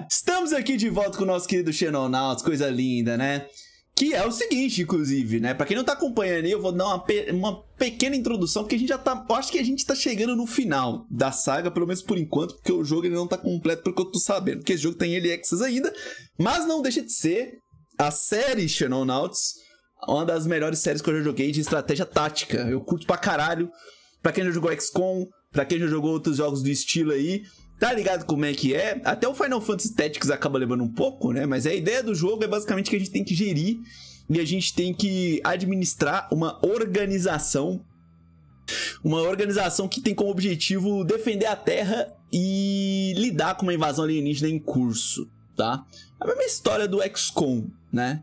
galera, estamos aqui de volta com o nosso querido Xenonauts, coisa linda, né? Que é o seguinte, inclusive, né? Pra quem não tá acompanhando aí, eu vou dar uma pequena introdução, porque a gente já tá... Eu acho que a gente tá chegando no final da saga, pelo menos por enquanto, porque o jogo ele não tá completo, pelo que eu tô sabendo, porque esse jogo tem early access ainda, mas não deixa de ser a série Xenonauts, uma das melhores séries que eu já joguei de estratégia tática. Eu curto pra caralho. Pra quem já jogou X-Com, pra quem já jogou outros jogos do estilo aí, tá ligado como é que é? Até o Final Fantasy Tactics acaba levando um pouco, né? Mas a ideia do jogo é basicamente que a gente tem que gerir e a gente tem que administrar uma organização que tem como objetivo defender a Terra e lidar com uma invasão alienígena em curso, tá? A mesma história do X-Com, né?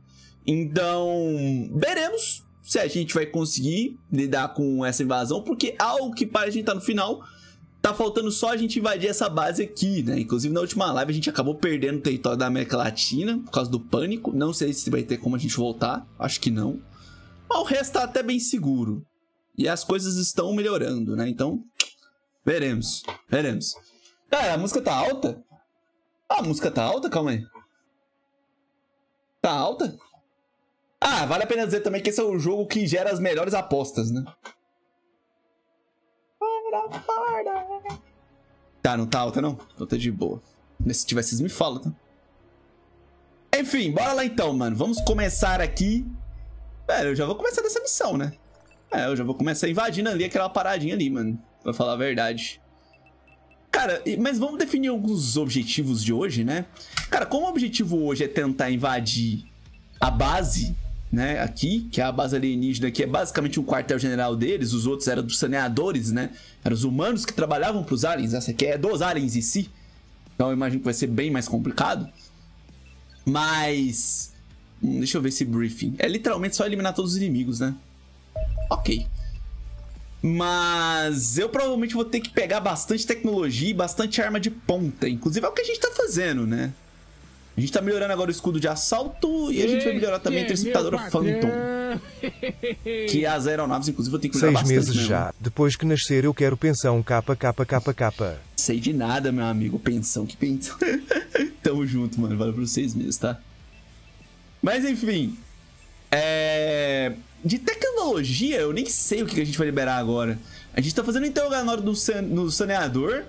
Então, veremos se a gente vai conseguir lidar com essa invasão, porque ao que parece a gente tá no final... Tá faltando só a gente invadir essa base aqui, né? Inclusive, na última live, a gente acabou perdendo o território da América Latina por causa do pânico. Não sei se vai ter como a gente voltar. Acho que não. Mas o resto tá até bem seguro. E as coisas estão melhorando, né? Então, veremos. Veremos. Cara, a música tá alta? Ah, a música tá alta? Calma aí. Tá alta? Ah, vale a pena dizer também que esse é o jogo que gera as melhores apostas, né? Tá, não tá alta não? Então tá de boa. Se tiver, vocês me falam, tá? Enfim, bora lá então, mano. Vamos começar aqui. Velho, eu já vou começar nessa missão, né? É, eu já vou começar invadindo ali aquela paradinha ali, mano. Pra falar a verdade. Cara, mas vamos definir alguns objetivos de hoje, né? Cara, como o objetivo hoje é tentar invadir a base... Né, aqui, que é a base alienígena, que é basicamente um quartel-general deles. Os outros eram dos saneadores, né? Eram os humanos que trabalhavam para os aliens. Essa aqui é dos aliens em si. Então eu imagino que vai ser bem mais complicado. Mas... deixa eu ver esse briefing. É literalmente só eliminar todos os inimigos, né? Ok. Mas eu provavelmente vou ter que pegar bastante tecnologia e bastante arma de ponta. Inclusive é o que a gente tá fazendo, né? A gente tá melhorando agora o escudo de assalto e a gente vai melhorar também a interceptadora Phantom. Que as aeronaves, inclusive, eu tenho que usar bastante mesmo. 6 meses já. Depois que nascer, eu quero pensão kkkk. Sei de nada, meu amigo. Pensão, que pensão. Tamo junto, mano. Valeu por 6 meses, tá? Mas, enfim. De tecnologia, eu nem sei o que a gente vai liberar agora. A gente tá fazendo o interrogatório do saneador.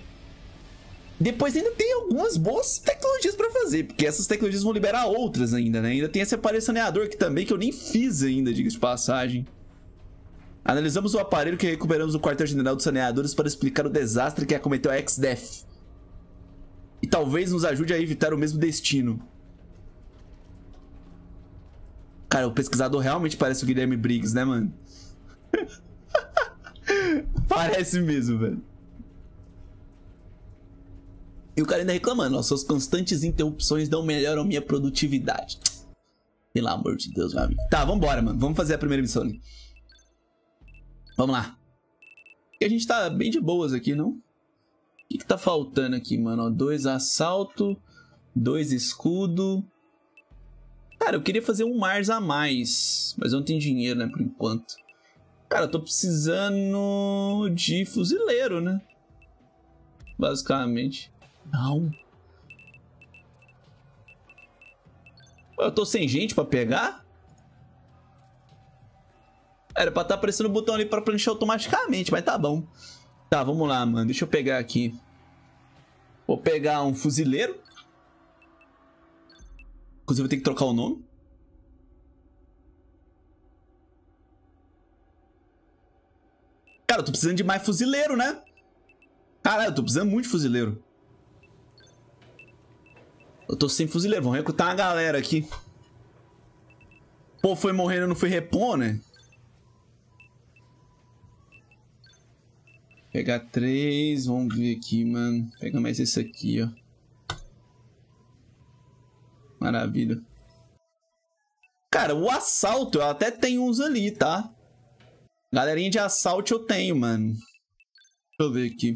Depois ainda tem algumas boas tecnologias pra fazer, porque essas tecnologias vão liberar outras ainda, né? Ainda tem esse aparelho saneador aqui também, que eu nem fiz ainda, diga de passagem. Analisamos o aparelho que recuperamos no quartel-general dos saneadores para explicar o desastre que acometeu a X-Death. E talvez nos ajude a evitar o mesmo destino. Cara, o pesquisador realmente parece o Guilherme Briggs, né, mano? Parece mesmo, velho. E o cara ainda reclamando, ó, suas constantes interrupções não melhoram minha produtividade. Pelo amor de Deus, meu amigo. Tá, vambora, mano. Vamos fazer a primeira missão ali. Vamos lá. Porque a gente tá bem de boas aqui, não? O que tá faltando aqui, mano? Ó, 2 assalto, 2 escudo. Cara, eu queria fazer um Mars a mais, mas eu não tenho dinheiro, né, por enquanto. Cara, eu tô precisando de fuzileiro, né? Basicamente. Não. Eu tô sem gente pra pegar? Era pra estar aparecendo o botão ali pra preencher automaticamente, mas tá bom. Tá, vamos lá, mano. Deixa eu pegar aqui. Vou pegar um fuzileiro. Inclusive, eu tenho que trocar o nome. Cara, eu tô precisando de mais fuzileiro, né? Caralho, eu tô precisando muito de fuzileiro. Eu tô sem fuzileiro, vamos recrutar uma galera aqui. Pô, foi morrendo, não fui repor, né? Pegar 3, vamos ver aqui, mano. Pega mais esse aqui, ó. Maravilha. Cara, o assalto, eu até tenho uns ali, tá? Galerinha de assalto eu tenho, mano. Deixa eu ver aqui.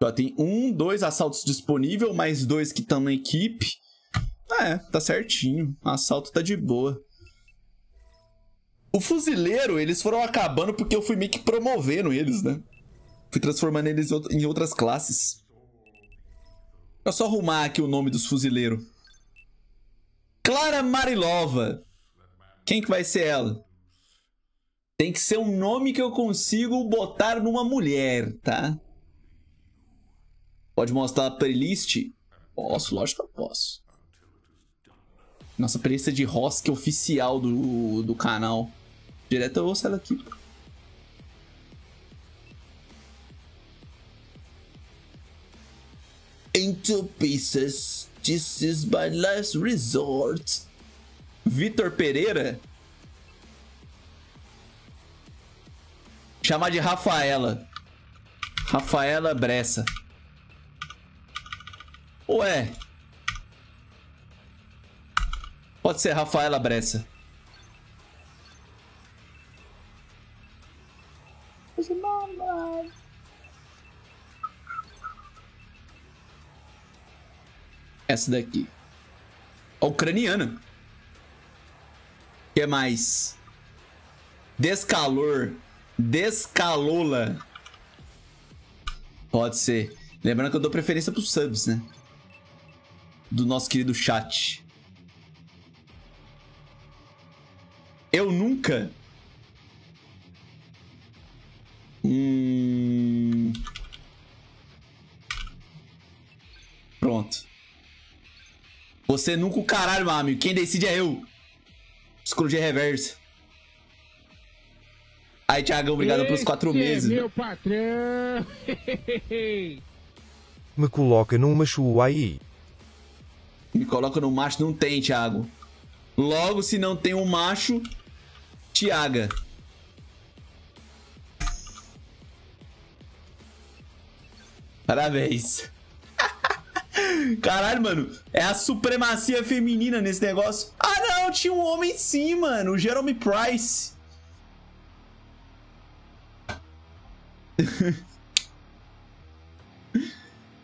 Ó, tem 2 assaltos disponível, mais 2 que estão na equipe. É, tá certinho. Assalto tá de boa. O fuzileiro, eles foram acabando porque eu fui meio que promovendo eles, né? Fui transformando eles em outras classes. Deixa eu só arrumar aqui o nome dos fuzileiros. Clara Marilova. Quem que vai ser ela? Tem que ser um nome que eu consigo botar numa mulher, tá? Pode mostrar a playlist? Posso, lógico que eu posso. Nossa playlist de rock oficial do canal. Direto eu ouço ela aqui. Into pieces, this is my last resort. Vitor Pereira? Chamar de Rafaela. Rafaela Bressa. Ué. Pode ser Rafaela Bressa. Essa daqui. A ucraniana. O que mais? Descalor. Descalola. Pode ser. Lembrando que eu dou preferência pros subs, né? Do nosso querido chat. Eu nunca... Pronto. Você nunca o caralho, meu amigo. Quem decide é eu. Psicologia reversa. Aí, Thiago, obrigado pelos 4 meses. Meu patrão. Me coloca num macho aí. Me coloca num macho, não tem, Thiago. Logo, se não tem um macho, Thiaga. Parabéns. Caralho, mano. É a supremacia feminina nesse negócio. Ah, não. Tinha um homem sim, mano. O Jerome Price.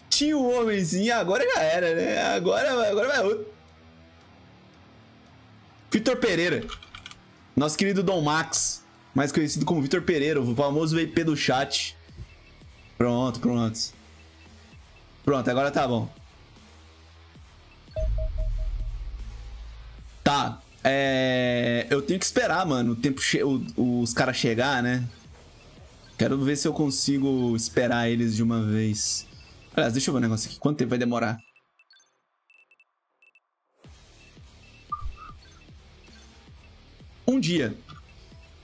Tinha um homenzinho, agora já era, né? Agora vai outro. Vitor Pereira. Nosso querido Dom Max. Mais conhecido como Vitor Pereira, o famoso VP do chat. Pronto, pronto. Pronto, agora tá bom. Tá. Eu tenho que esperar, mano, o tempo os caras chegar, né? Quero ver se eu consigo esperar eles de uma vez. Aliás, deixa eu ver o negócio aqui. Quanto tempo vai demorar? Um dia.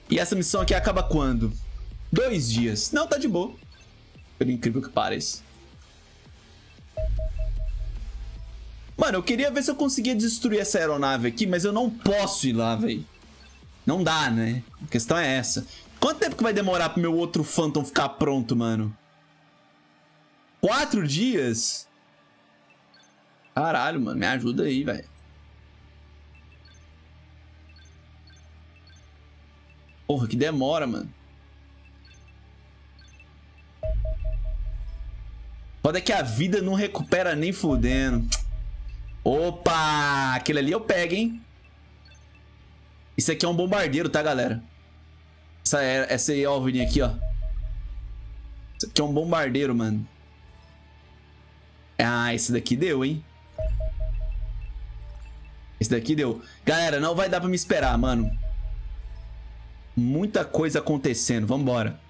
E essa missão aqui acaba quando? 2 dias. Não, tá de boa. Pelo incrível que pareça. Mano, eu queria ver se eu conseguia destruir essa aeronave aqui, mas eu não posso ir lá, velho. Não dá, né? A questão é essa. Quanto tempo que vai demorar pro meu outro Phantom ficar pronto, mano? 4 dias? Caralho, mano. Me ajuda aí, velho. Porra, que demora, mano. Foda é que a vida não recupera nem fudendo. Opa! Aquele ali eu pego, hein? Isso aqui é um bombardeiro, tá, galera? Essa OVNI aqui, ó. Isso aqui é um bombardeiro, mano. Ah, esse daqui deu, hein? Esse daqui deu. Galera, não vai dar pra me esperar, mano. Muita coisa acontecendo. Vambora.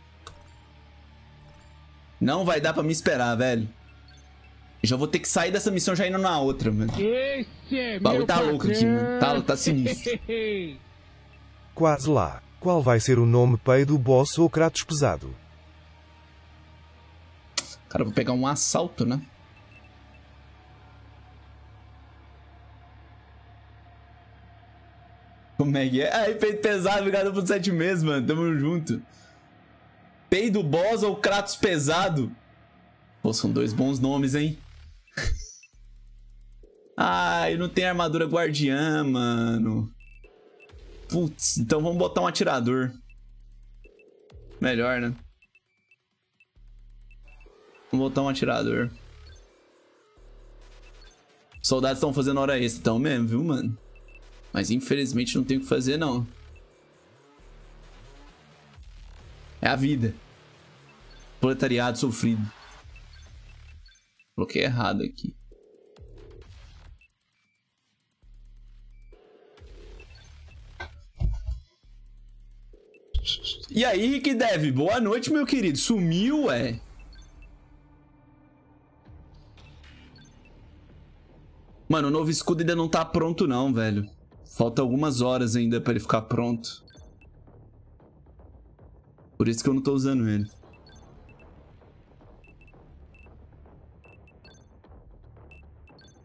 Não vai dar pra me esperar, velho. Já vou ter que sair dessa missão já indo na outra, mano. O bagulho tá louco aqui, mano. Tá sinistro. Quase lá. Qual vai ser o nome pay do boss ou Kratos pesado? Cara, eu vou pegar um assalto, né? Como é que é? Ai, peito pesado, obrigado por 7 meses, mano. Tamo junto. Pay do boss ou Kratos pesado? Pô, são 2 bons nomes, hein? Ai, não tem armadura guardiã, mano. Putz, então vamos botar um atirador. Melhor, né? Vamos botar um atirador. Os soldados estão fazendo hora extra, então mesmo, viu, mano? Mas infelizmente não tem o que fazer, não. É a vida. Proletariado sofrido. Coloquei errado aqui. E aí, Rick Dev, boa noite, meu querido. Sumiu, ué. Mano, o novo escudo ainda não tá pronto não, velho. Falta algumas horas ainda pra ele ficar pronto. Por isso que eu não tô usando ele.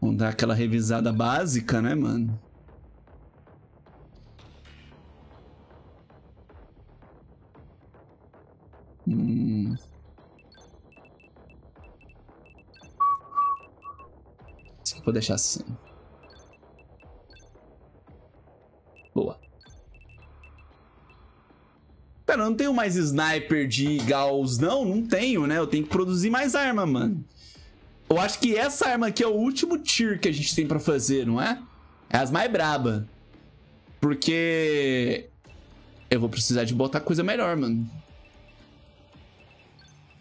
Vamos dar aquela revisada básica, né, mano? Vou deixar assim. Boa. Pera, eu não tenho mais sniper de Gauss, não? Não tenho, né? Eu tenho que produzir mais arma, mano. Eu acho que essa arma aqui é o último tier que a gente tem pra fazer, não é? É as mais brabas. Porque... eu vou precisar de botar coisa melhor, mano.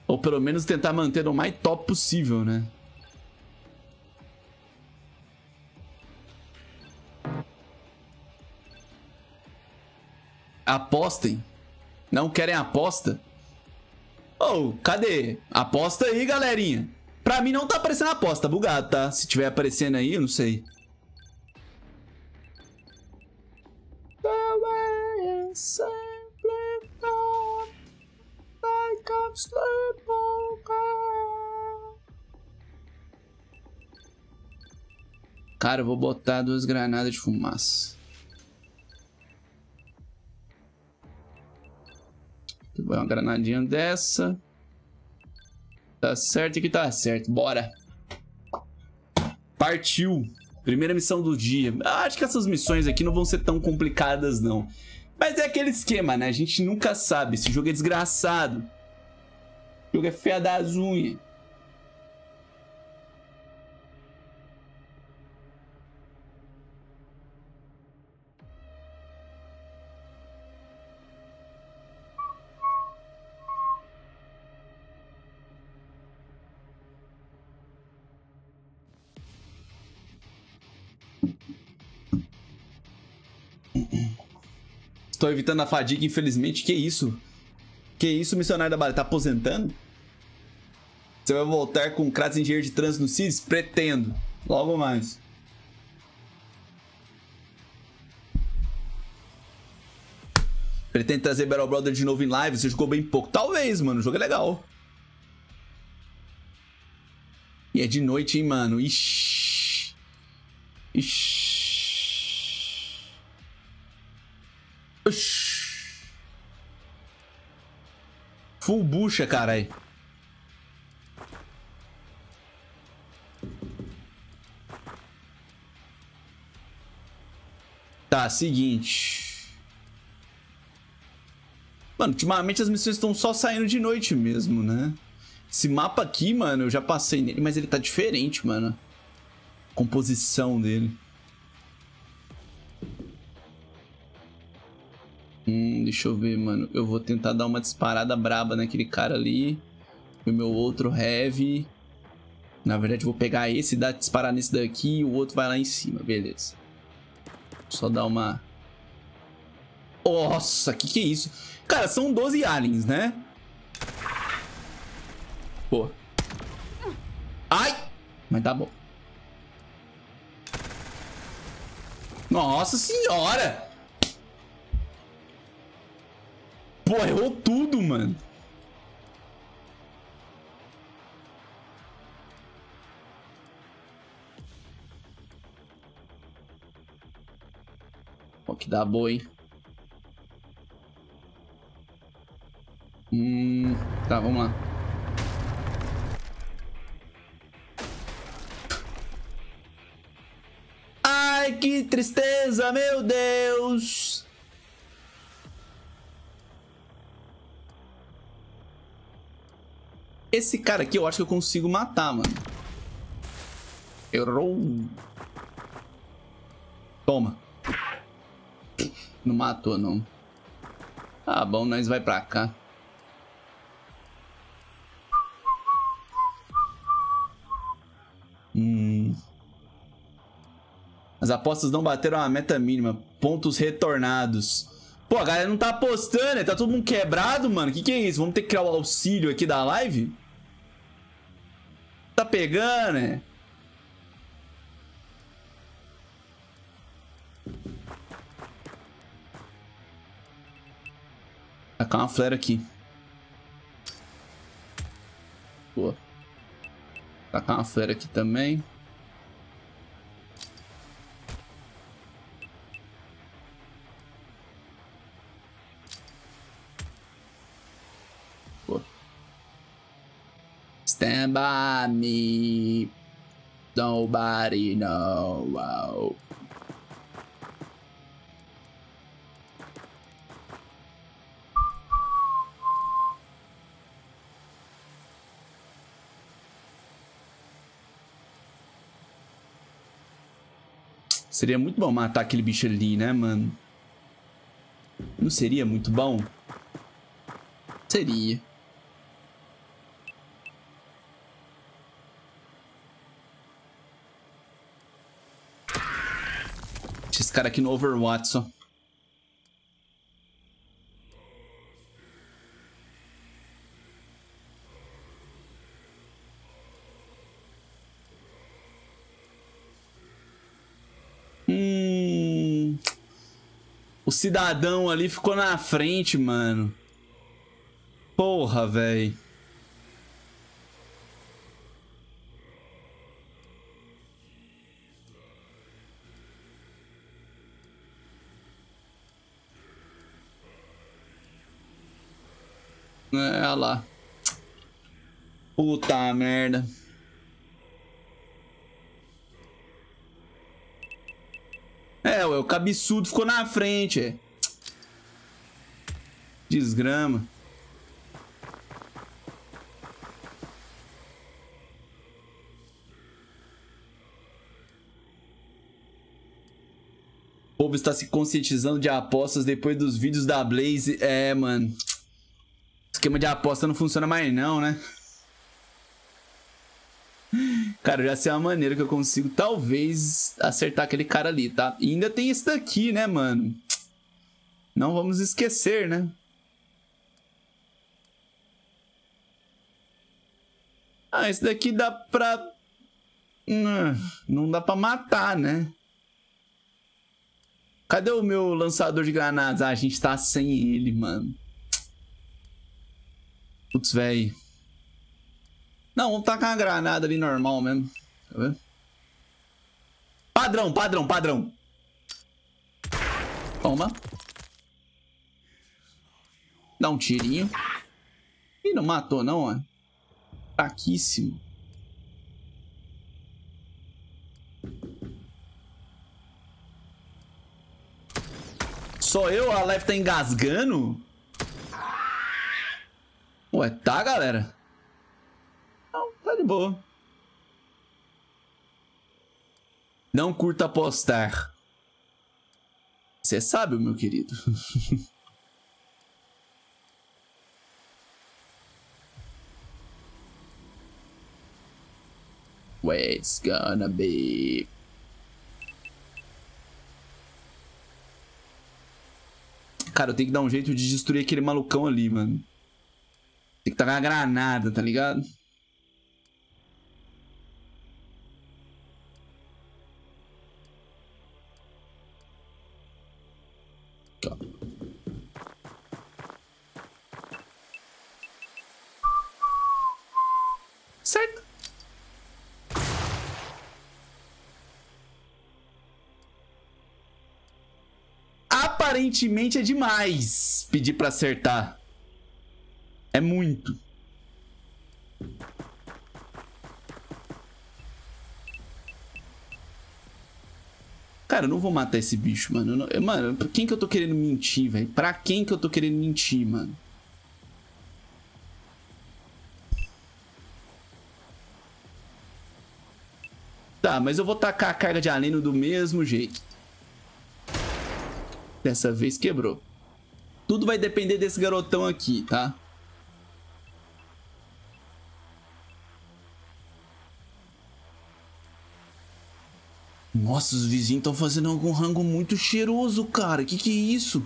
Ou pelo menos tentar manter o mais top possível, né? Apostem. Não querem aposta? Oh, cadê? Aposta aí, galerinha. Pra mim não tá aparecendo aposta, bugado, tá? Se tiver aparecendo aí, eu não sei. Cara, eu vou botar 2 granadas de fumaça. Vai uma granadinha dessa. Tá certo, aqui tá certo. Bora. Partiu. Primeira missão do dia. Acho que essas missões aqui não vão ser tão complicadas, não. Mas é aquele esquema, né? A gente nunca sabe. Esse jogo é desgraçado. O jogo é feia das unhas. Estou evitando a fadiga, infelizmente. Que isso? Que isso, missionário da Batalha? Tá aposentando? Você vai voltar com o Kratos engenheiro de trânsito no CIS? Pretendo. Logo mais. Pretende trazer Battle Brother de novo em live? Você jogou bem pouco. Talvez, mano. O jogo é legal. E é de noite, hein, mano? Ixi. Ixi. Full bucha, carai. Tá, seguinte. Mano, ultimamente as missões estão só saindo de noite mesmo, né? Esse mapa aqui, mano, eu já passei nele, mas ele tá diferente, mano. A composição dele. Deixa eu ver, mano. Eu vou tentar dar uma disparada braba naquele cara ali. O meu outro heavy. Na verdade, vou pegar esse e dar disparar nesse daqui. E o outro vai lá em cima. Beleza. Só dar uma... Nossa, que é isso? Cara, são 12 aliens, né? Pô. Ai! Mas tá bom. Nossa senhora! Pô, errou tudo, mano. Pô, que dá boa, hein? Tá, vamos lá. Ai, que tristeza, meu Deus! Esse cara aqui eu acho que eu consigo matar, mano. Errou. Toma. Não matou, não. Tá bom, nós vai pra cá. As apostas não bateram a meta mínima. Pontos retornados. Pô, a galera não tá apostando, né? Tá todo mundo quebrado, mano. Que é isso? Vamos ter que criar o auxílio aqui da live? Tá pegando, né? Vai tacar uma flare aqui. Boa. Tacar uma flare aqui também. Stand by me, nobody know. Wow. Seria muito bom matar aquele bicho ali, né, mano? Não seria muito bom? Seria. Esse cara aqui no Overwatch, só. O cidadão ali ficou na frente, mano. Porra, velho. Olha lá. Puta merda. É, ué, o cabeçudo ficou na frente, é. Desgrama. O povo está se conscientizando de apostas depois dos vídeos da Blaze. É, mano. Esquema de aposta não funciona mais não, né? Cara, já sei uma maneira que eu consigo talvez acertar aquele cara ali, tá? E ainda tem esse daqui, né, mano? Não vamos esquecer, né? Ah, esse daqui dá pra... Não dá pra matar, né? Cadê o meu lançador de granadas? Ah, a gente tá sem ele, mano. Putz, velho. Não, vamos tacar uma granada ali normal mesmo. Tá vendo? Padrão, padrão, padrão. Toma. Dá um tirinho. Ih, não matou não, ó. Fraquíssimo. Só eu? A live tá engasgando? Ué, tá, galera? Não, tá de boa. Não curta apostar. Você sabe, meu querido. Where it's gonna be. Cara, eu tenho que dar um jeito de destruir aquele malucão ali, mano. Tem que tacar a granada, tá ligado? Tá. Certo. Aparentemente é demais pedir pra acertar. É muito. Cara, eu não vou matar esse bicho, mano. Mano, pra quem que eu tô querendo mentir, velho? Pra quem que eu tô querendo mentir, mano? Tá, mas eu vou tacar a carga de aleno do mesmo jeito. Dessa vez quebrou. Tudo vai depender desse garotão aqui, tá? Nossa, os vizinhos estão fazendo algum rango muito cheiroso, cara. Que é isso?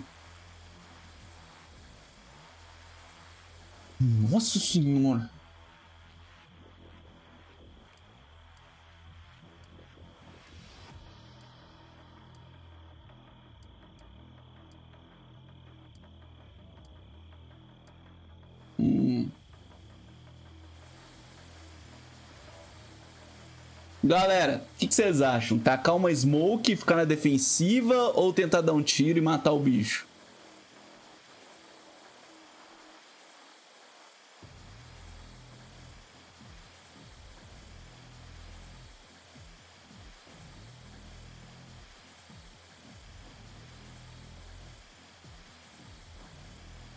Nossa senhora! Galera, o que vocês acham? Tacar uma smoke, ficar na defensiva ou tentar dar um tiro e matar o bicho?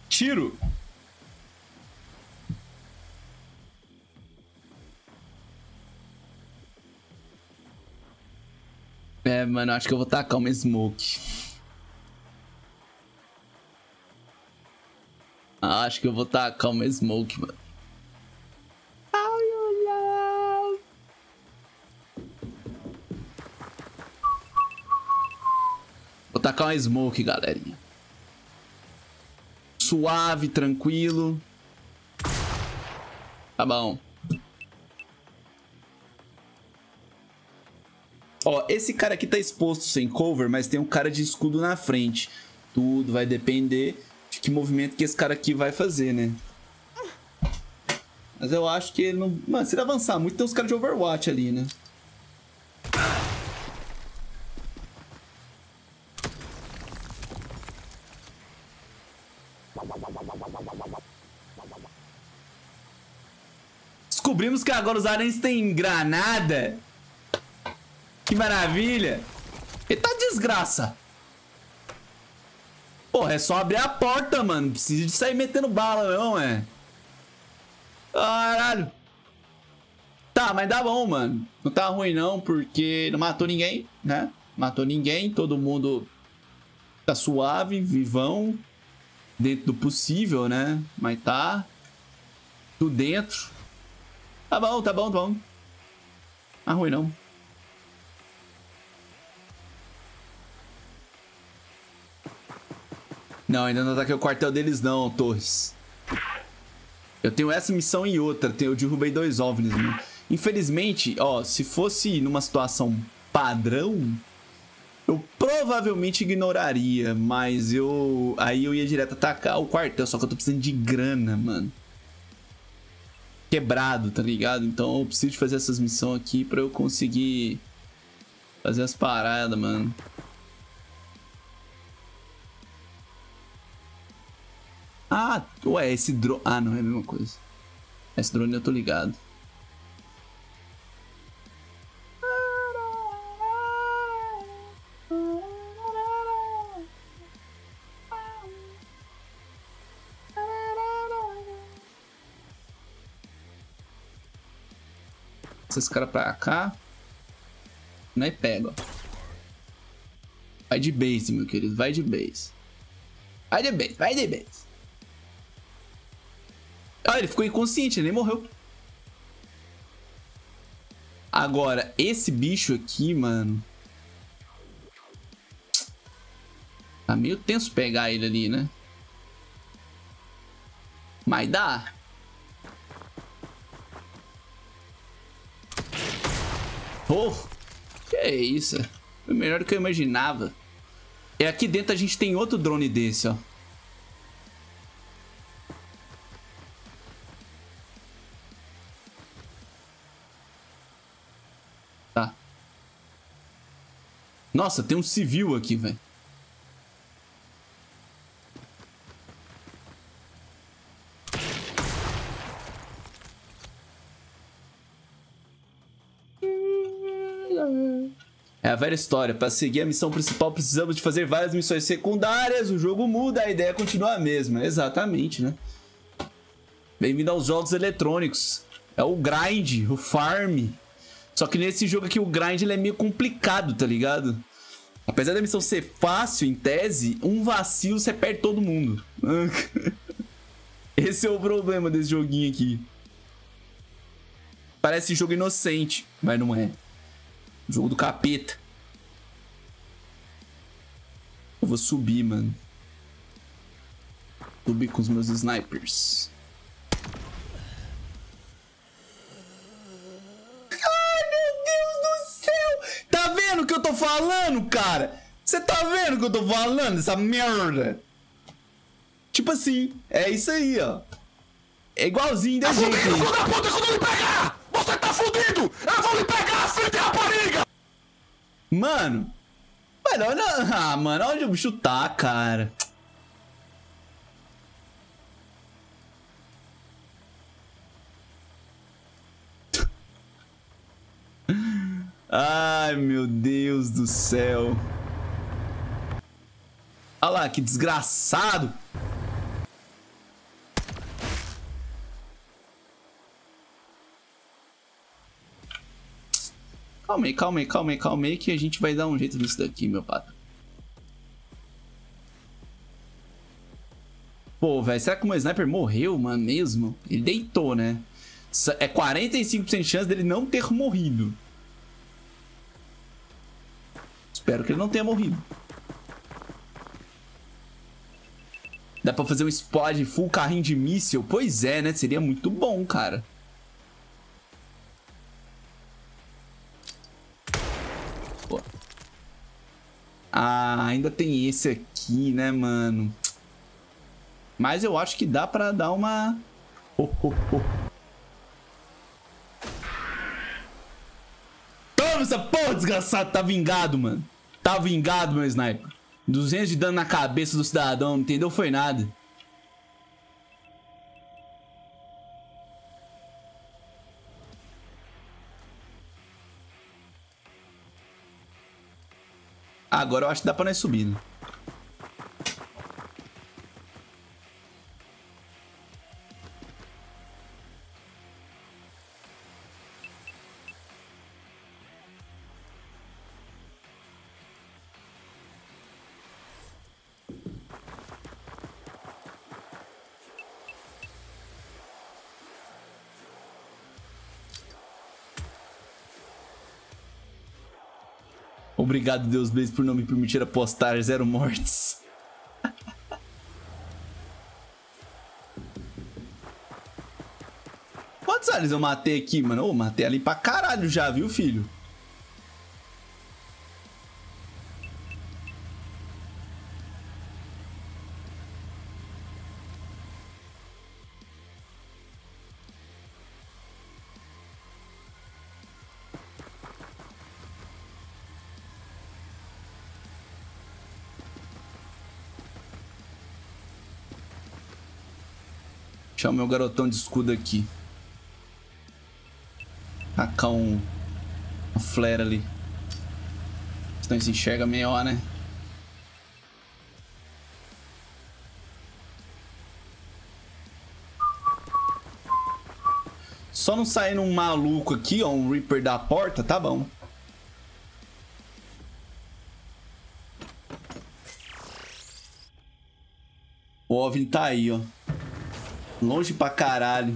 Tiro! É, mano, acho que eu vou tacar uma smoke. Acho que eu vou tacar uma smoke, mano. Vou tacar uma smoke, galerinha. Suave, tranquilo. Tá bom. Ó, esse cara aqui tá exposto sem cover, mas tem um cara de escudo na frente. Tudo vai depender de que movimento que esse cara aqui vai fazer, né? Mas eu acho que ele não... Mano, se ele avançar muito, tem uns caras de Overwatch ali, né? Descobrimos que agora os aranhas têm granada. Que maravilha! Eita desgraça! Porra, é só abrir a porta, mano. Não precisa de sair metendo bala, não, é? Caralho! Tá, mas dá bom, mano. Não tá ruim, não, porque não matou ninguém, né? Matou ninguém, todo mundo tá suave, vivão. Dentro do possível, né? Mas tá... tudo dentro. Tá bom, tá bom, tá bom. Não tá ruim, não. Não, ainda não ataquei o quartel deles não, Torres. Eu tenho essa missão e outra. Eu derrubei 2 OVNIs, mano. Infelizmente, ó, se fosse numa situação padrão, eu provavelmente ignoraria. Mas eu... aí eu ia direto atacar o quartel. Só que eu tô precisando de grana, mano. Quebrado, tá ligado? Então eu preciso de fazer essas missões aqui pra eu conseguir fazer as paradas, mano. Ah, ué, esse drone... Ah, não, é a mesma coisa. Esse drone eu tô ligado. Esses caras pra cá. Não é pega, ó. Vai de base, meu querido. Vai de base. Vai de base, vai de base. Ah, ele ficou inconsciente, ele nem morreu. Agora, esse bicho aqui, mano... Tá meio tenso pegar ele ali, né? Mas dá. Oh, que é isso? Foi melhor do que eu imaginava. E aqui dentro a gente tem outro drone desse, ó. Nossa, tem um civil aqui, velho. É a velha história. Para seguir a missão principal, precisamos de fazer várias missões secundárias. O jogo muda, a ideia continua a mesma. Exatamente, né? Bem-vindo aos jogos eletrônicos. É o grind, o farm. Só que nesse jogo aqui o grind ele é meio complicado, tá ligado? Apesar da missão ser fácil, em tese, um vacilo você perde todo mundo. Esse é o problema desse joguinho aqui. Parece jogo inocente, mas não é. Jogo do capeta. Eu vou subir, mano. Subir com os meus snipers. que eu tô falando, cara? Você tá vendo o que eu tô falando? Essa merda. Tipo assim, é isso aí, ó. É igualzinho da gente. Fudido, filho da puta, eu vou lhe pegar! Você tá fudido! Eu vou lhe pegar, filho de rapariga! Mano. Mano, olha... Ah, mano, onde eu vou chutar, cara? Ai, meu Deus do céu. Olha lá, que desgraçado. Calma aí, que a gente vai dar um jeito nisso daqui, meu pato. Pô, velho, será que o meu sniper morreu, mano, mesmo? Ele deitou, né? É 45% de chance dele não ter morrido. Espero que ele não tenha morrido. Dá pra fazer um squad full carrinho de míssil? Pois é, né? Seria muito bom, cara. Pô. Ah, ainda tem esse aqui, né, mano? Mas eu acho que dá pra dar uma... Oh, oh, oh. Toma essa porra, desgraçado! Tá vingado, mano. Tá vingado, meu sniper. 200 de dano na cabeça do cidadão, não entendeu? Foi nada. Agora eu acho que dá pra nós subir, né? Obrigado, Deus, Blaze, por não me permitir apostar 0 mortes. Quantos aliens eu matei aqui, mano? Ô, matei ali pra caralho já, viu, filho? Deixa o meu garotão de escudo aqui. Tacar uma flare ali. Senão ele se enxerga melhor, né? Só não sair num maluco aqui, ó. Um Reaper da porta, tá bom. O OVNI tá aí, ó. Longe pra caralho.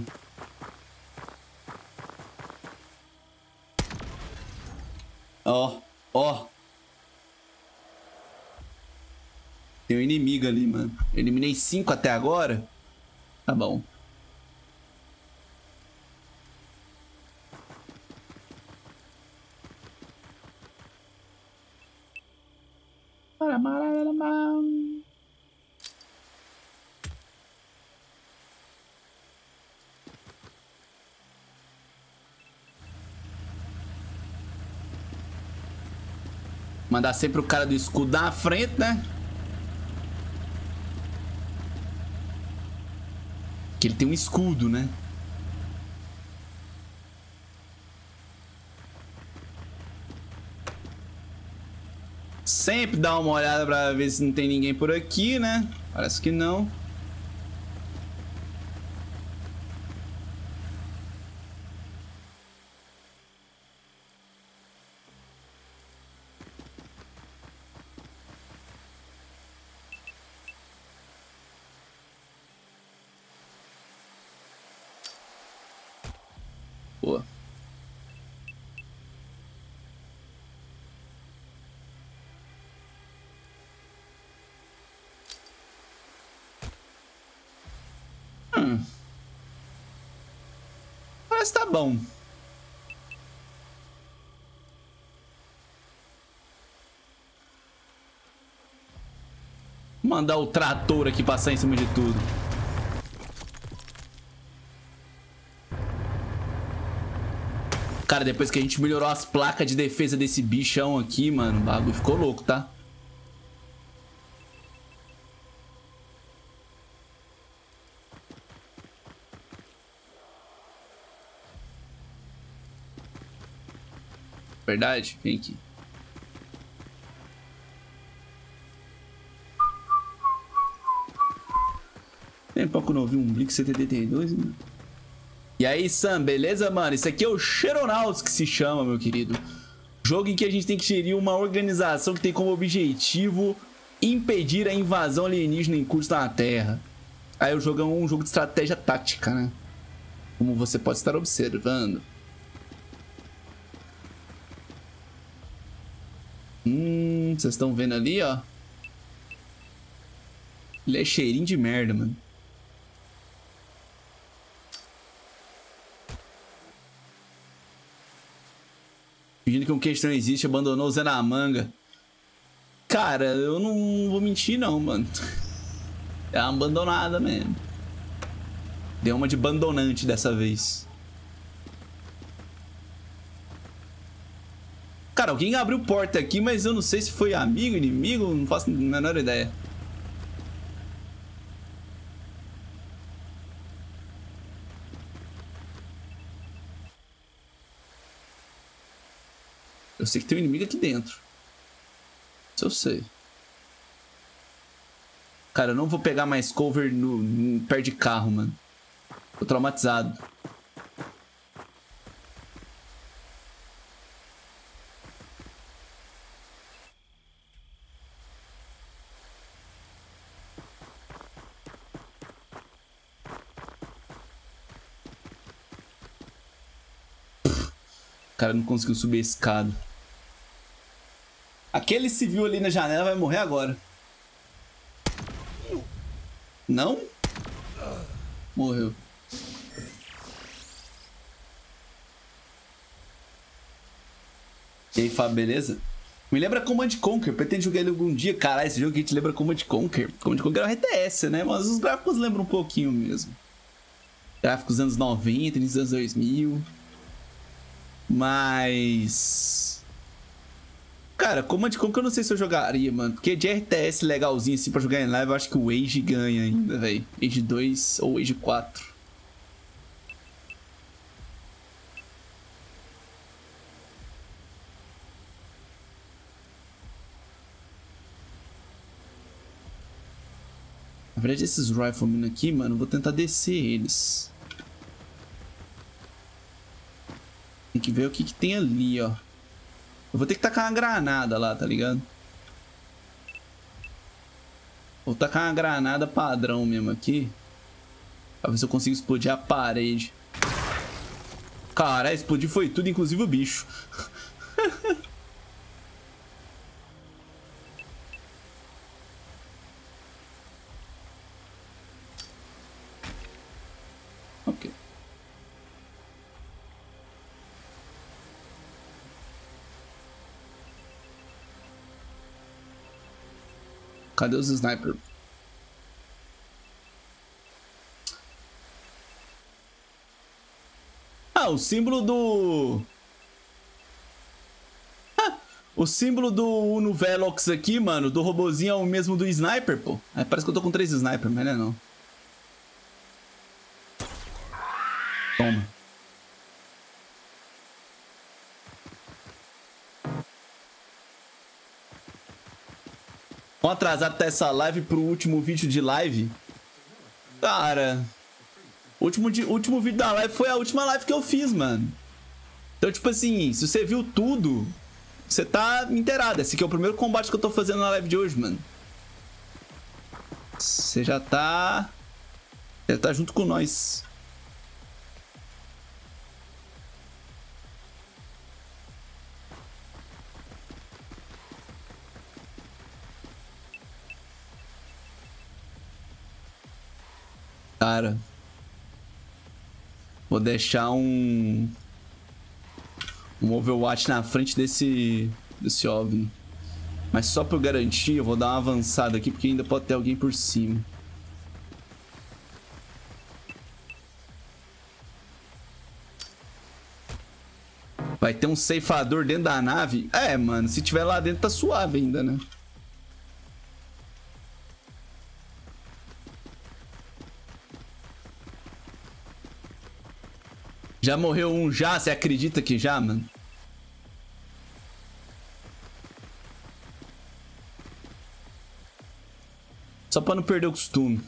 Ó, ó. Tem um inimigo ali, mano. Eu eliminei 5 até agora. Tá bom. Mandar sempre o cara do escudo na frente, né? Que ele tem um escudo, né? Sempre dá uma olhada pra ver se não tem ninguém por aqui, né? Parece que não. Mas tá bom. Mandar o trator aqui passar em cima de tudo. Cara, depois que a gente melhorou as placas de defesa desse bichão aqui, mano, o bagulho ficou louco, tá? Verdade? Vem aqui. Tem pouco não vi um Blink 72, né? E aí, Sam, beleza, mano? Isso aqui é o Xenonauts que se chama, meu querido. Jogo em que a gente tem que gerir uma organização que tem como objetivo impedir a invasão alienígena em curso na Terra. Aí o jogo é um jogo de estratégia tática, né? Como você pode estar observando. Vocês estão vendo ali, ó. Ele é cheirinho de merda, mano. Fingindo que um questão existe, abandonou o Zé na manga. Cara, eu não vou mentir, não, mano. É uma abandonada mesmo. Deu uma de abandonante dessa vez. Cara, alguém abriu porta aqui, mas eu não sei se foi amigo, inimigo, não faço a menor ideia. Eu sei que tem um inimigo aqui dentro. Isso eu sei. Cara, eu não vou pegar mais cover no pé de carro, mano. Tô traumatizado. Cara, não conseguiu subir a escada. Aquele civil ali na janela vai morrer agora. Não? Morreu. E aí, Fábio, beleza? Me lembra Command Conquer. Pretende jogar ele algum dia? Caralho, esse jogo aqui te lembra Command Conquer. Command Conquer é o RTS, né? Mas os gráficos lembram um pouquinho mesmo. Gráficos dos anos 90, dos anos 2000... Mas... Cara, Command Conquer eu não sei se eu jogaria, mano. Porque de RTS legalzinho assim pra jogar em live, eu acho que o Age ganha ainda, velho. Age 2 ou Age 4. Na verdade, esses Riflemen aqui, mano, eu vou tentar descer eles. Tem que ver o que, que tem ali, ó. Eu vou ter que tacar uma granada lá, tá ligado? Vou tacar uma granada padrão mesmo aqui. Pra ver se eu consigo explodir a parede. Caralho, explodir foi tudo, inclusive o bicho. Cadê os sniper? Ah, o símbolo do... Ah, o símbolo do Uno Velox aqui, mano, do robozinho é o mesmo do sniper, pô. É, parece que eu tô com 3 sniper, mas não é não. Toma. Quão atrasado tá essa live pro último vídeo de live? Cara, o último vídeo da live foi a última live que eu fiz, mano. Então, tipo assim, se você viu tudo, você tá inteirado. Esse aqui é o primeiro combate que eu tô fazendo na live de hoje, mano. Você já tá... Você tá junto com nós. Cara, vou deixar um Overwatch na frente desse OVNI. Mas só por garantir, eu vou dar uma avançada aqui, porque ainda pode ter alguém por cima. Vai ter um ceifador dentro da nave? É, mano, se tiver lá dentro tá suave ainda, né? Já morreu um já? Você acredita que já, mano? Só pra não perder o costume.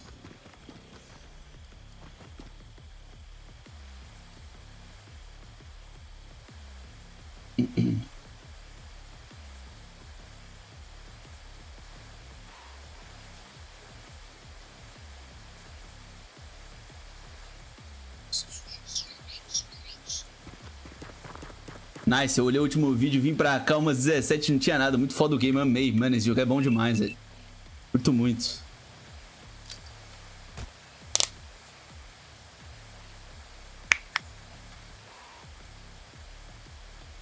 Nice, eu olhei o último vídeo, vim pra cá umas 17, não tinha nada, muito foda o game, amei. Mano, esse jogo é bom demais, velho. Curto muito.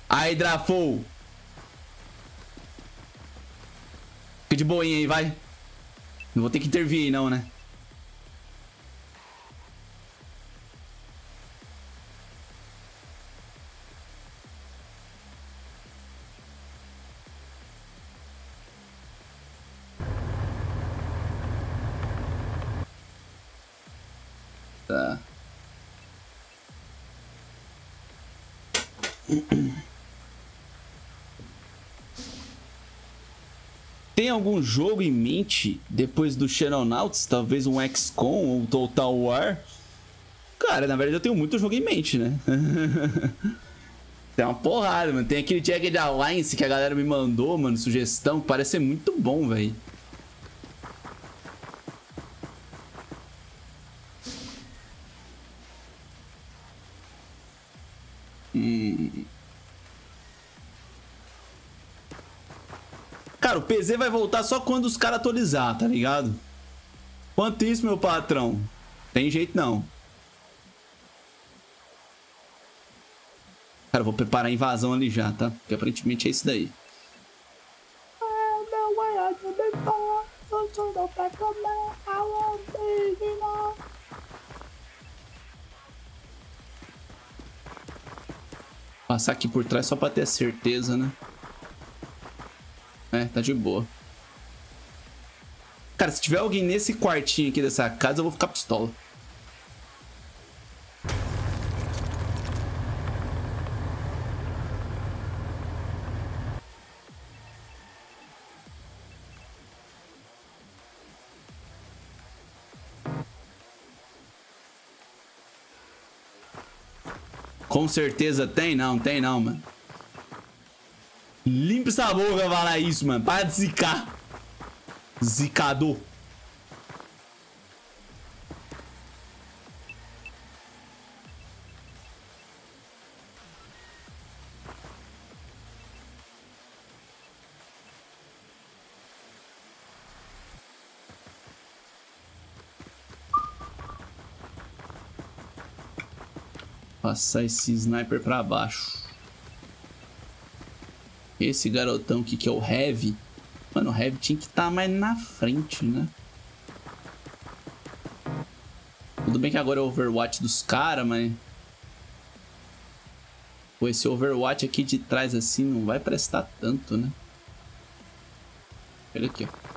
Aí, Drafou. Fica de boinha aí, vai. Não vou ter que intervir aí não, né? Tem algum jogo em mente depois do Xenonauts? Talvez um X-Com ou um Total War? Cara, na verdade eu tenho muito jogo em mente, né? Tem uma porrada, mano. Tem aquele Jagged Alliance que a galera me mandou, mano, sugestão. Parece ser muito bom, velho. Cara, o PZ vai voltar só quando os caras atualizar, tá ligado? Quanto isso, meu patrão? Tem jeito não. Cara, eu vou preparar a invasão ali já, tá? Porque aparentemente é isso daí. Passar aqui por trás só pra ter certeza, né? É, tá de boa. Cara, se tiver alguém nesse quartinho aqui dessa casa, eu vou ficar pistola. Com certeza tem? Não, tem não, mano. Limpa essa boca pra falar isso, mano. Para de zicar. Zicador. Passar esse sniper pra baixo. Esse garotão aqui que é o Heavy. Mano, o Heavy tinha que estar mais na frente, né? Tudo bem que agora é o Overwatch dos caras, mas... Pô, esse Overwatch aqui de trás assim não vai prestar tanto, né? Olha aqui, ó.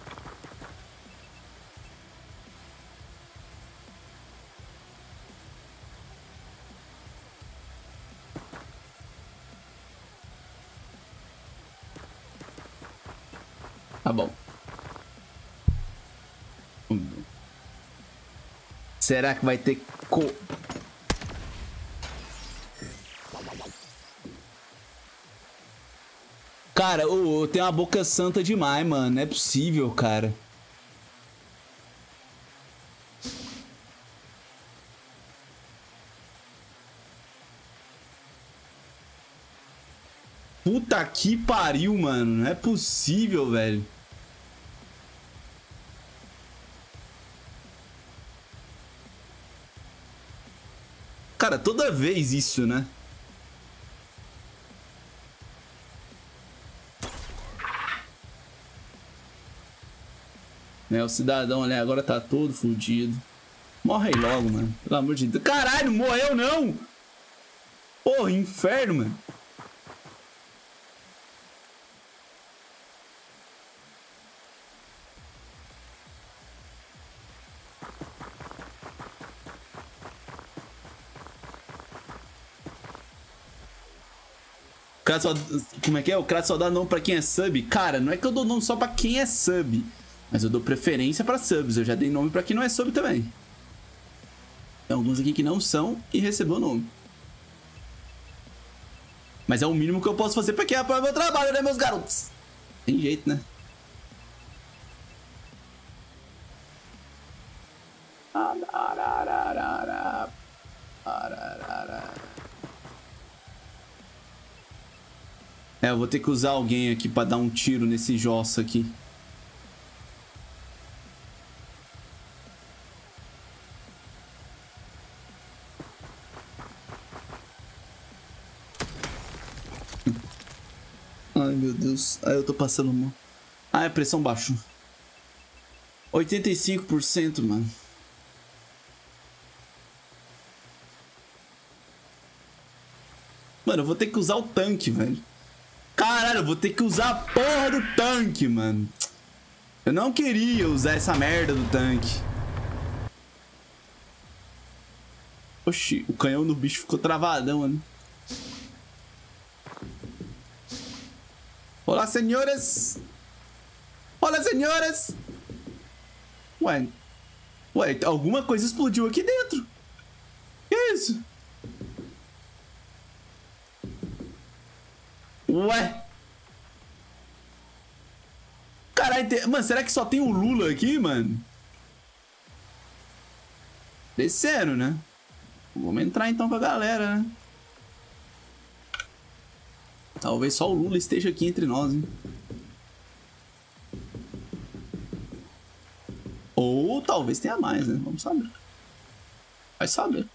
Tá bom. Será que vai ter co... Cara, eu tenho uma boca santa demais, mano. Não é possível, cara. Puta que pariu, mano. Não é possível, velho. Cara, toda vez isso, né? Né? O cidadão, né? Agora tá todo fudido. Morre aí logo, mano. Pelo amor de Deus. Caralho, morreu não! Porra, inferno, mano. Só... Como é que é? O Kratos só dá nome pra quem é sub? Cara, não é que eu dou nome só pra quem é sub, mas eu dou preferência pra subs. Eu já dei nome pra quem não é sub também. Tem alguns aqui que não são e recebeu o nome. Mas é o mínimo que eu posso fazer pra quem apoia meu trabalho, né, meus garotos? Tem jeito, né? É, eu vou ter que usar alguém aqui pra dar um tiro nesse jossa aqui. Ai, meu Deus. Ai, eu tô passando mal. Ah, é pressão baixa. 85%, mano. Mano, eu vou ter que usar o tanque, velho. Caralho, eu vou ter que usar a porra do tanque, mano. Eu não queria usar essa merda do tanque. Oxi, o canhão do bicho ficou travadão, mano. Olá, senhores. Olá, senhores. Ué. Ué, alguma coisa explodiu aqui dentro. Que é isso? Ué. Caralho, mano, será que só tem o Lula aqui, mano? Desceram, né? Vamos entrar então com a galera, né? Talvez só o Lula esteja aqui entre nós, hein? Ou talvez tenha mais, né? Vamos saber. Vai saber.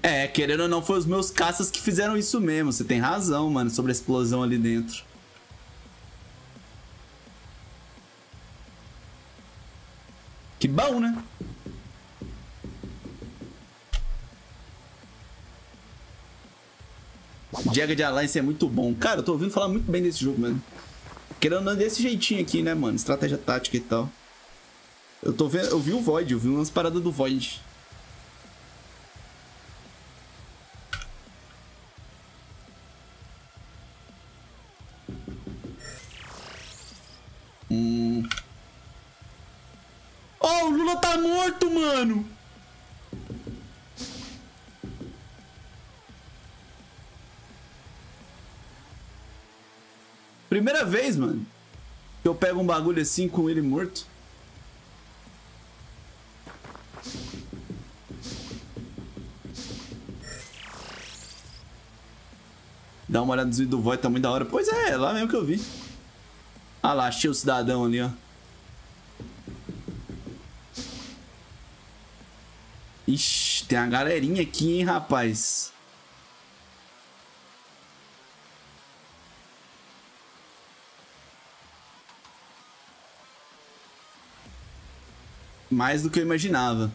É, querendo ou não, foi os meus caças que fizeram isso mesmo. Você tem razão, mano, sobre a explosão ali dentro. Que bom, né? Jagged Alliance é muito bom. Cara, eu tô ouvindo falar muito bem desse jogo, mano. Querendo ou não, desse jeitinho aqui, né, mano? Estratégia tática e tal. Eu tô vendo... Eu vi o Void, eu vi umas paradas do Void. Primeira vez, mano, que eu pego um bagulho assim com ele morto. Dá uma olhada no vídeo do Void, tá muito da hora. Pois é, é lá mesmo que eu vi. Ah lá, achei o cidadão ali, ó. Ixi, tem uma galerinha aqui, hein, rapaz. Mais do que eu imaginava.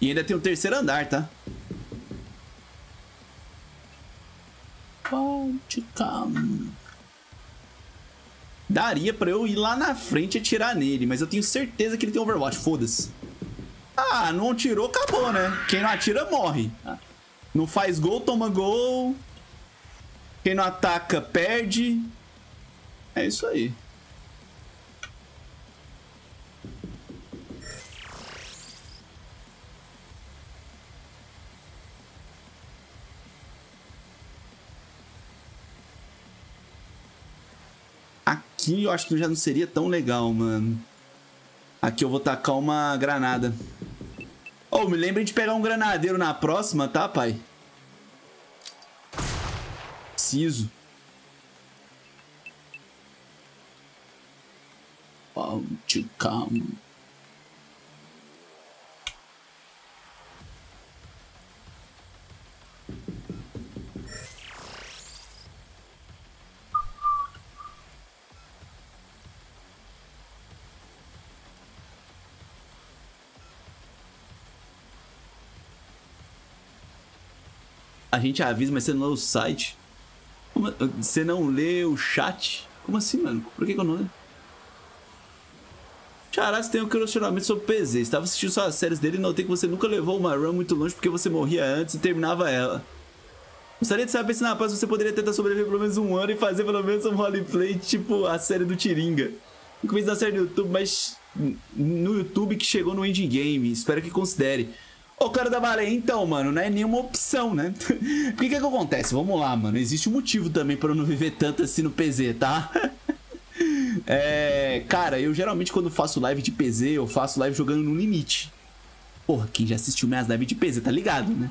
E ainda tem o terceiro andar, tá? Pode calma. Daria pra eu ir lá na frente e atirar nele, mas eu tenho certeza que ele tem Overwatch, foda-se. Ah, não atirou, acabou, né? Quem não atira, morre. Não faz gol, toma gol. Quem não ataca, perde. É isso aí. aqui eu acho que já não seria tão legal, mano. Aqui eu vou tacar uma granada. Oh, me lembrem de pegar um granadeiro na próxima, tá, pai? Preciso. Pode calma. A gente avisa, mas você não lê o site? Como... Você não lê o chat? Como assim, mano? Por que eu não leio? Xará, você tem um questionamento sobre o PZ. Estava assistindo só as séries dele e notei que você nunca levou uma run muito longe porque você morria antes e terminava ela. Gostaria de saber se na próxima você poderia tentar sobreviver pelo menos um ano e fazer pelo menos um roleplay tipo a série do Tiringa. Eu comecei na série do YouTube, mas no YouTube que chegou no endgame. Espero que considere. Ô, cara da baleia, então, mano, não é nenhuma opção, né? O que que acontece? Vamos lá, mano. Existe um motivo também pra eu não viver tanto assim no PZ, tá? É... Cara, eu geralmente quando faço live de PZ, eu faço live jogando no limite. Porra, quem já assistiu minhas lives de PZ, tá ligado, né?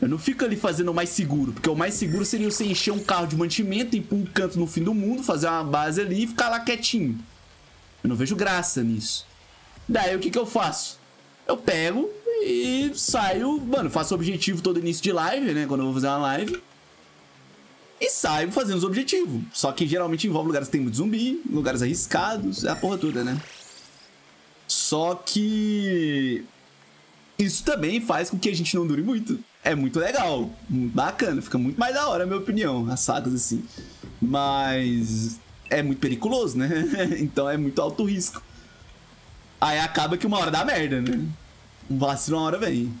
Eu não fico ali fazendo o mais seguro, porque o mais seguro seria você encher um carro de mantimento, ir pra um canto no fim do mundo, fazer uma base ali e ficar lá quietinho. Eu não vejo graça nisso. Daí, o que que eu faço? Eu pego... E saio, mano, faço objetivo todo início de live, né, quando eu vou fazer uma live. E saio fazendo os objetivos. Só que geralmente envolve lugares que tem muito zumbi, lugares arriscados, é a porra toda, né. Só que... Isso também faz com que a gente não dure muito. É muito legal, muito bacana, fica muito mais da hora, na minha opinião, as sacas assim. Mas... É muito periculoso, né, então é muito alto risco. Aí acaba que uma hora dá merda, né. Um vacilo uma hora vem.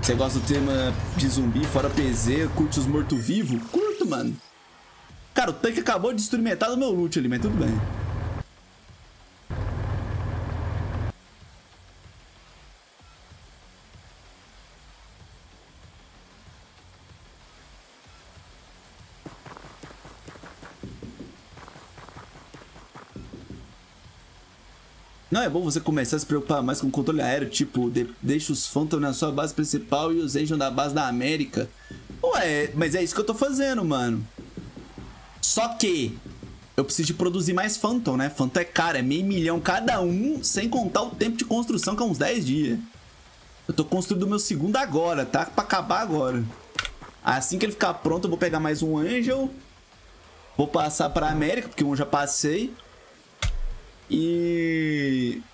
Você gosta do tema de zumbi fora PZ? Curte os morto-vivo? Curto, mano. Cara, o tanque acabou de destruir metade do meu loot ali, mas tudo bem. Não é bom você começar a se preocupar mais com o controle aéreo, tipo, deixa os Phantom na sua base principal e os Age na base da América. Ué, mas é isso que eu tô fazendo, mano. Só que eu preciso de produzir mais Phantom, né? Phantom é caro, é meio milhão cada um, sem contar o tempo de construção, que é uns 10 dias. Eu tô construindo o meu segundo agora, tá? Pra acabar agora. Assim que ele ficar pronto, eu vou pegar mais um Angel. Vou passar pra América, porque um já passei. E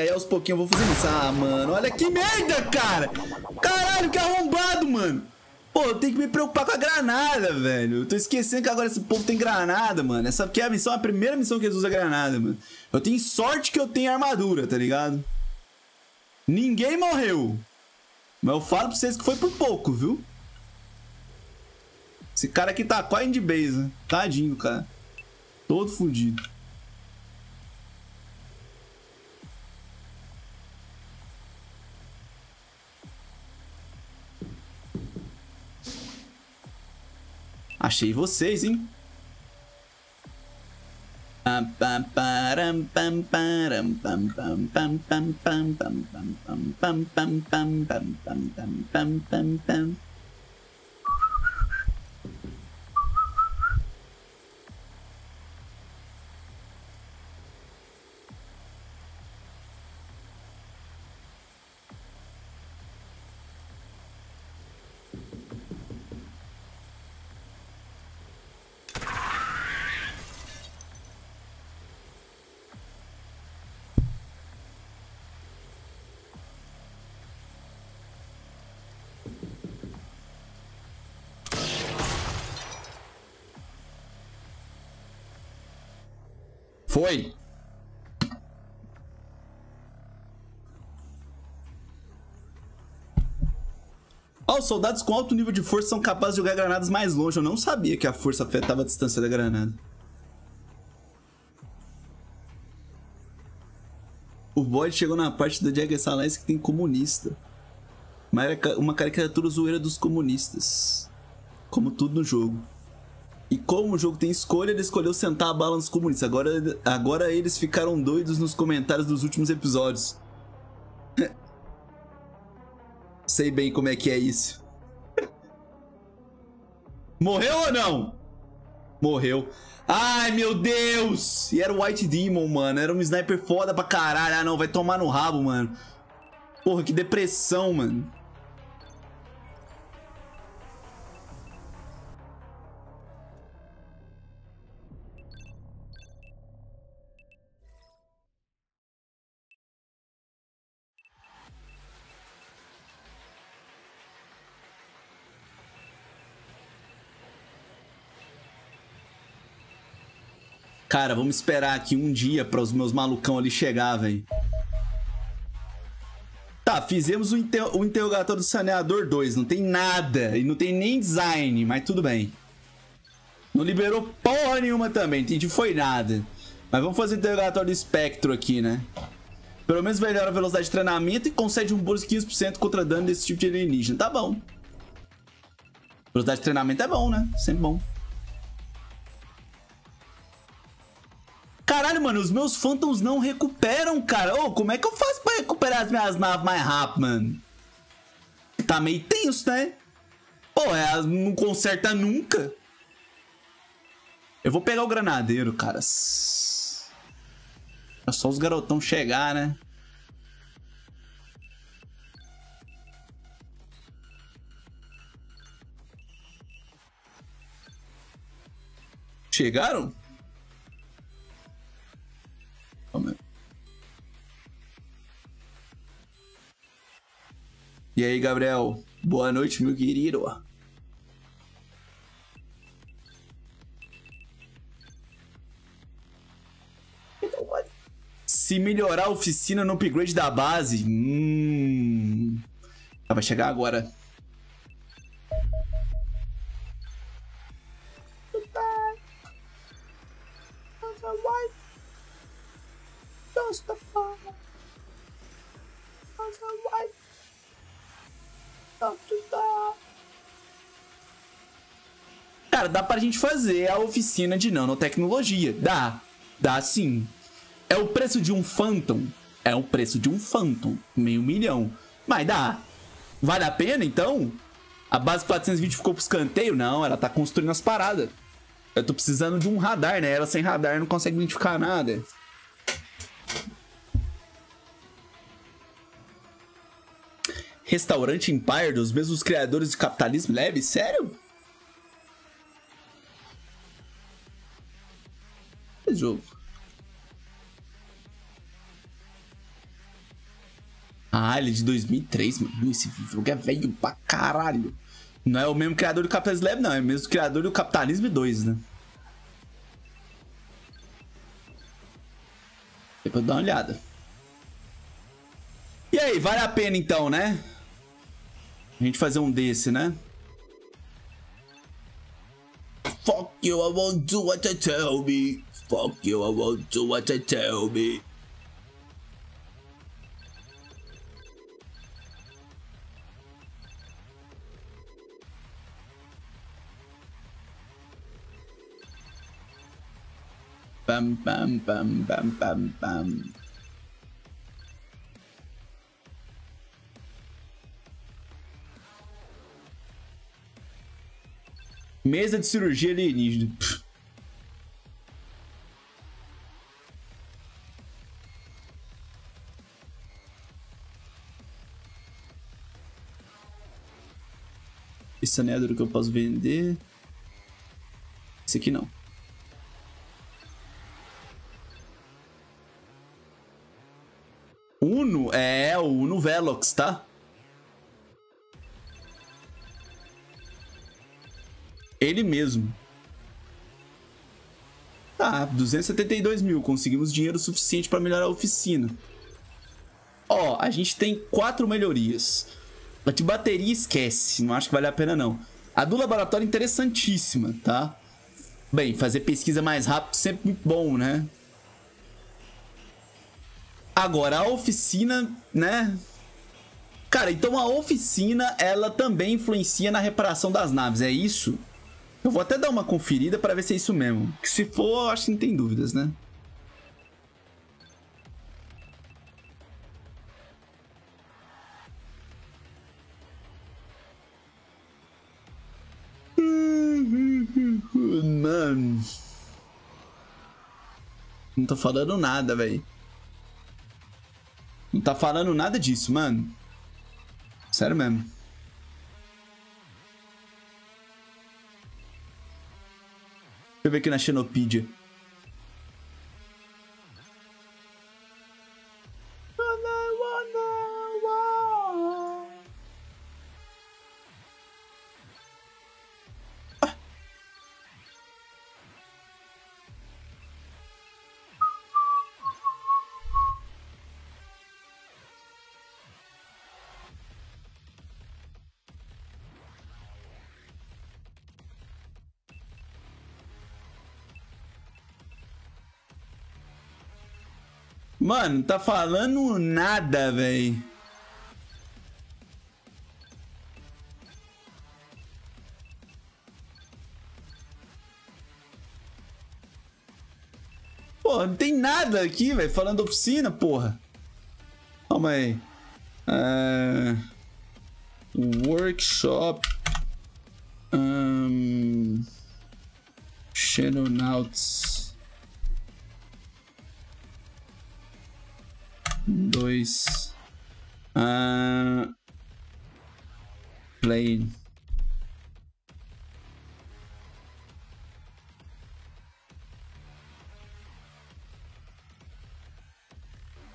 aí aos pouquinhos eu vou fazendo isso. Ah, mano, olha que merda, cara. Caralho, que arrombado, mano. Pô, eu tenho que me preocupar com a granada, velho. Eu tô esquecendo que agora esse povo tem granada, mano. Essa aqui é a missão, a primeira missão que eles usam granada, mano. Eu tenho sorte que eu tenho armadura, tá ligado? Ninguém morreu. Mas eu falo pra vocês que foi por pouco, viu? Esse cara aqui tá quase de base, né? Tadinho, cara. Todo fudido. Achei vocês, hein? Foi! Ó, os soldados com alto nível de força são capazes de jogar granadas mais longe. Eu não sabia que a força afetava a distância da granada. O Void chegou na parte da Jagged Alliance que tem comunista. Mas era uma caricatura zoeira dos comunistas. como tudo no jogo. E como o jogo tem escolha, ele escolheu sentar a bala nos comunistas. Agora eles ficaram doidos nos comentários dos últimos episódios. Sei bem como é que é isso. Morreu ou não? Morreu. Ai, meu Deus! E era o White Demon, mano. Era um sniper foda pra caralho. Ah, não. Vai tomar no rabo, mano. Porra, que depressão, mano. Cara, vamos esperar aqui um dia para os meus malucão ali chegar, velho. Tá, fizemos o interrogatório do Saneador 2. Não tem nada. E não tem nem design, mas tudo bem. Não liberou porra nenhuma também. Entendi, foi nada. Mas vamos fazer o interrogatório do espectro aqui, né? Pelo menos melhora a velocidade de treinamento e concede um bônus de 15% contra dano desse tipo de alienígena. Tá bom. Velocidade de treinamento é bom, né? Sempre bom. Caralho, mano, os meus Phantoms não recuperam, cara. Ô, como é que eu faço pra recuperar as minhas naves mais rápido, mano? Tá meio tenso, né? Pô, elas não consertam nunca. Eu vou pegar o granadeiro, cara. É só os garotão chegar, né? Chegaram? E aí, Gabriel? Boa noite, meu querido. Se melhorar a oficina no upgrade da base... Vai chegar agora. Cara, dá pra gente fazer a oficina de nanotecnologia. Dá. Dá sim. É o preço de um Phantom? É o preço de um Phantom. R$500 mil. Mas dá. Vale a pena, então? A base 420 ficou pro escanteio? Não, ela tá construindo as paradas. Eu tô precisando de um radar, né? Ela sem radar não consegue identificar nada. Restaurante Empire, dos mesmos criadores de Capitalismo Leve? Sério? Esse jogo. Ah, ele é de 2003, mano. Esse jogo é velho pra caralho. Não é o mesmo criador do Capitalismo Leve, não. É o mesmo criador do Capitalismo 2, né? Depois dá uma olhada. E aí, vale a pena então, né? A gente fazer um desse, né? Fuck you, I won't do what you tell me. Fuck you, I won't do what you tell me. Bam, bam, bam, bam, bam, bam. Mesa de cirurgia alienígena. Esse anédro que eu posso vender. Esse aqui não. Uno? É, o Uno Velox, tá? Ele mesmo. Tá, 272 mil. Conseguimos dinheiro suficiente para melhorar a oficina. Ó, a gente tem 4 melhorias. A de bateria esquece. Não acho que vale a pena, não. A do laboratório interessantíssima, tá? Bem, fazer pesquisa mais rápido sempre muito bom, né? Agora, a oficina, né? Cara, então a oficina, ela também influencia na reparação das naves, é isso? Eu vou até dar uma conferida pra ver se é isso mesmo. Que se for, eu acho que não tem dúvidas, né? Mano, não tô falando nada, velho. Não tá falando nada disso, mano. Sério mesmo. Deixa eu ver aqui na Xenopédia. Mano, não tá falando nada, velho. Porra, não tem nada aqui, velho. Falando oficina, porra. Calma aí. Workshop. Xenonauts 2. Play.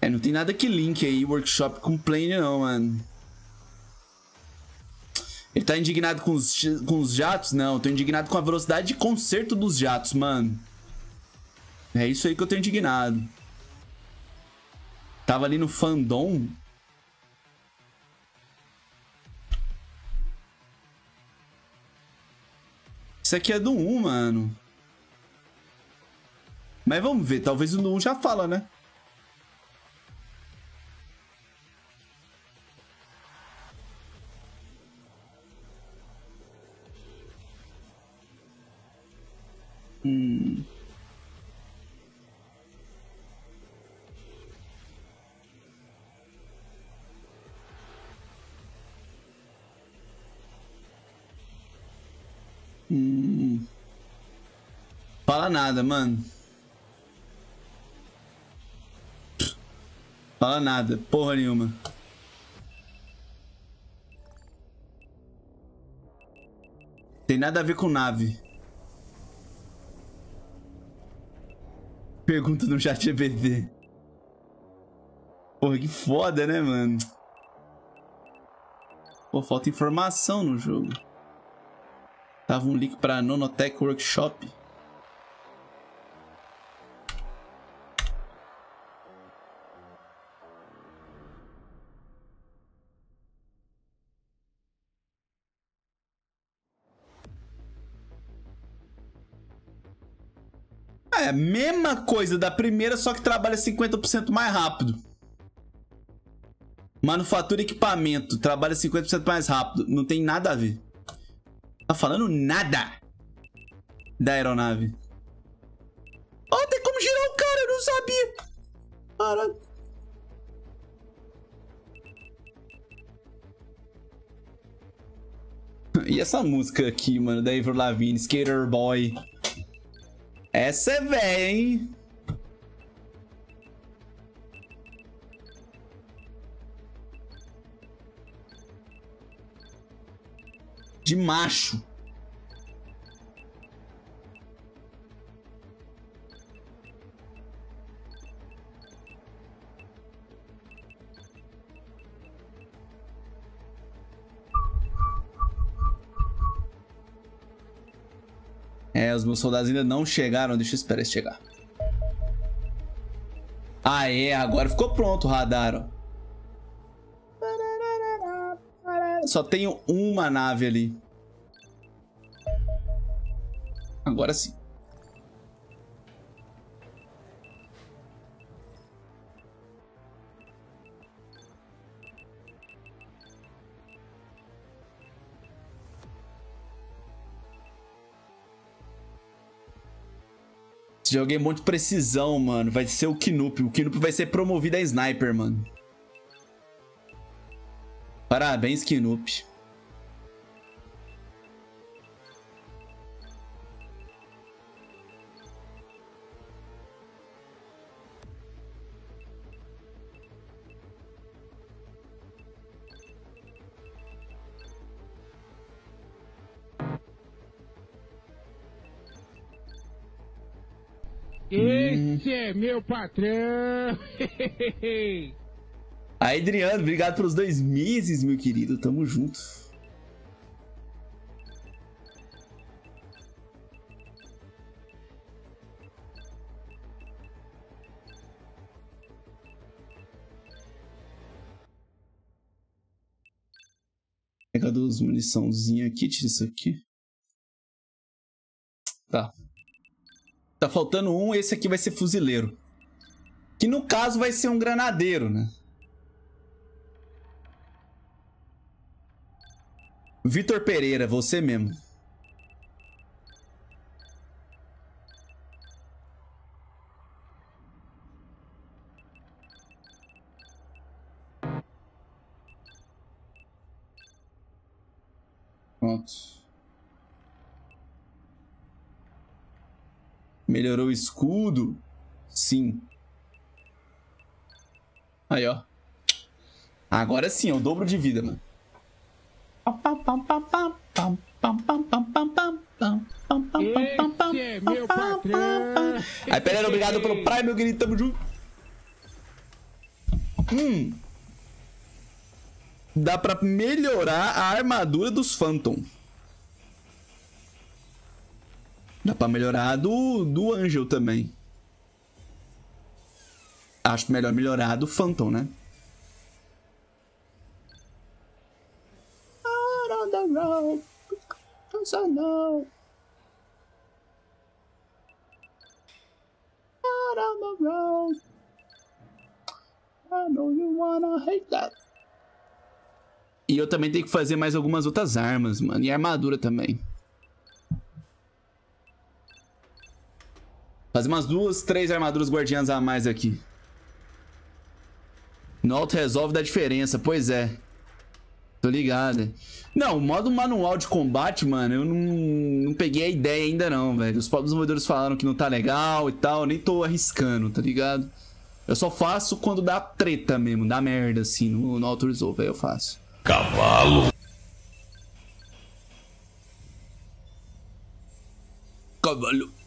É, não tem nada que link aí, workshop com plane não, mano. Ele tá indignado com os jatos? Não, tô indignado com a velocidade de conserto dos jatos, mano. É isso aí que eu tô indignado. Tava ali no fandom. Isso aqui é do 1, mano. Mas vamos ver. Talvez o do 1 já fala, né? Fala nada, mano. Fala nada, porra nenhuma. Tem nada a ver com nave. Pergunta no ChatGPT. Porra, que foda, né, mano? Pô, falta informação no jogo. Tava um link pra Nonotech Workshop. É a mesma coisa da primeira, só que trabalha 50% mais rápido. Manufatura e equipamento. Trabalha 50% mais rápido. Não tem nada a ver. Tá falando nada da aeronave. Ó, oh, tem como girar o cara. Eu não sabia. Caralho. E essa música aqui, mano, da Avril Lavigne, Skater Boy. Essa é véia, hein? De macho. É, os meus soldados ainda não chegaram. Deixa eu esperar eles chegar. Ah, é. Agora ficou pronto o radar, ó. Só tenho uma nave ali. Agora sim. Joguei um monte de precisão, mano. Vai ser o Knup. O Knup vai ser promovido a Sniper, mano. Parabéns, Knup. Esse é meu patrão! Adriano, obrigado pelos 2 meses, meu querido. Tamo junto. Pega duas muniçãozinhas aqui, tira isso aqui. Tá. Tá faltando um, esse aqui vai ser fuzileiro. Que no caso vai ser um granadeiro, né? Vitor Pereira, você mesmo. Pronto. Melhorou o escudo? Sim. Aí, ó. Agora sim, é o dobro de vida, mano. Esse é meu patrão. Aí, Pereira, obrigado pelo Prime, meu querido. Tamo junto. Dá pra melhorar a armadura dos Phantom. Dá pra melhorar a do Angel também. Acho melhor melhorar a do Phantom, né? E eu também tenho que fazer mais algumas outras armas, mano. E armadura também. Fazer umas 2, 3 armaduras guardiãs a mais aqui. No auto resolve da diferença, pois é. Tô ligado. Não, o modo manual de combate, mano, eu não peguei a ideia ainda não, velho. Os próprios desenvolvedores falaram que não tá legal e tal, nem tô arriscando, tá ligado? Eu só faço quando dá treta mesmo, dá merda assim, no auto resolve, aí eu faço. Cavalo. Cavalo.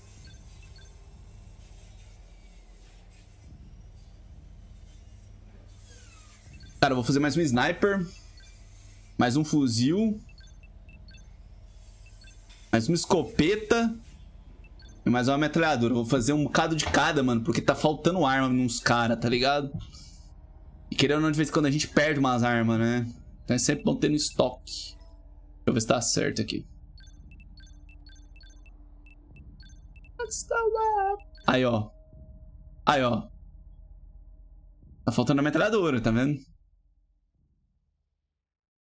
Cara, eu vou fazer mais um sniper. Mais um fuzil. Mais uma escopeta. E mais uma metralhadora. Vou fazer um bocado de cada, mano. Porque tá faltando arma nos caras, tá ligado? E querendo ou não, de vez em quando a gente perde umas armas, né? Então é sempre bom ter no estoque. Deixa eu ver se tá certo aqui. Aí, ó. Aí, ó. Tá faltando a metralhadora, tá vendo?